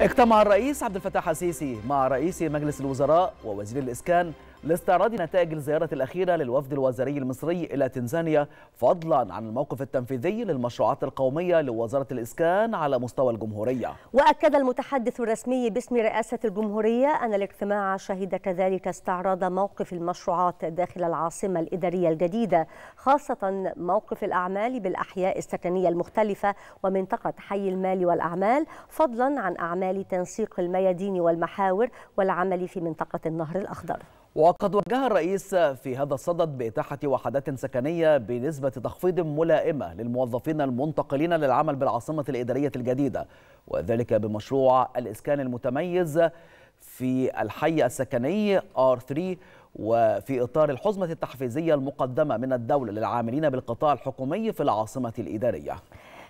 اجتمع الرئيس عبد الفتاح السيسي مع رئيس مجلس الوزراء ووزير الإسكان لاستعراض نتائج الزيارة الأخيرة للوفد الوزاري المصري إلى تنزانيا، فضلا عن الموقف التنفيذي للمشروعات القومية لوزارة الإسكان على مستوى الجمهورية. وأكد المتحدث الرسمي باسم رئاسة الجمهورية أن الاجتماع شهد كذلك استعراض موقف المشروعات داخل العاصمة الإدارية الجديدة، خاصة موقف الأعمال بالأحياء السكنية المختلفة ومنطقة حي المال والأعمال، فضلا عن أعمال تنسيق الميادين والمحاور والعمل في منطقة النهر الأخضر. وقد وجه الرئيس في هذا الصدد بإتاحة وحدات سكنية بنسبة تخفيض ملائمة للموظفين المنتقلين للعمل بالعاصمة الإدارية الجديدة، وذلك بمشروع الإسكان المتميز في الحي السكني R3 وفي إطار الحزمة التحفيزية المقدمة من الدولة للعاملين بالقطاع الحكومي في العاصمة الإدارية.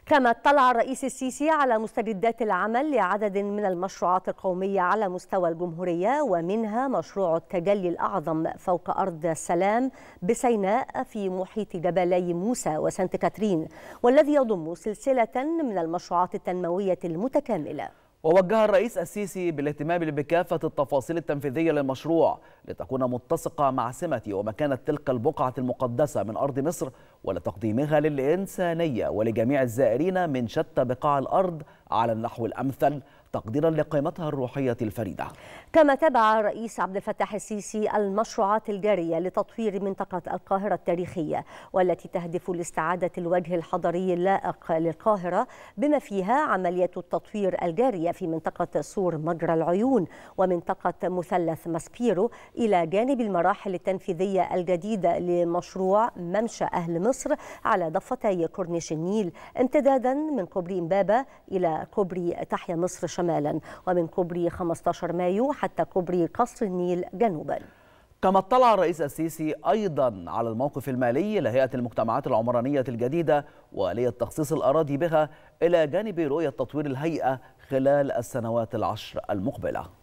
كما اطلع الرئيس السيسي على مستجدات العمل لعدد من المشروعات القومية على مستوى الجمهورية، ومنها مشروع التجلي الأعظم فوق أرض السلام بسيناء في محيط جبلي موسى وسانت كاترين، والذي يضم سلسلة من المشروعات التنموية المتكاملة. ووجه الرئيس السيسي بالاهتمام بكافة التفاصيل التنفيذية للمشروع لتكون متسقة مع سمة ومكانة تلك البقعة المقدسة من أرض مصر، ولتقديمها للإنسانية ولجميع الزائرين من شتى بقاع الأرض على النحو الأمثل، تقديرا لقيمتها الروحية الفريدة. كما تابع الرئيس عبد الفتاح السيسي المشروعات الجارية لتطوير منطقة القاهرة التاريخية، والتي تهدف لاستعادة الوجه الحضري اللائق للقاهرة، بما فيها عملية التطوير الجارية في منطقة سور مجرى العيون ومنطقة مثلث ماسبيرو، إلى جانب المراحل التنفيذية الجديدة لمشروع ممشى اهل مصر على ضفتي كورنيش النيل، امتدادا من كوبري امبابه إلى كوبري تحيا مصر شمالا، ومن كوبري 15 مايو حتى كوبري قصر النيل جنوبا. كما اطلع الرئيس السيسي أيضا على الموقف المالي لهيئة المجتمعات العمرانية الجديدة وآلية تخصيص الأراضي بها، إلى جانب رؤية تطوير الهيئة خلال السنوات 10 المقبلة.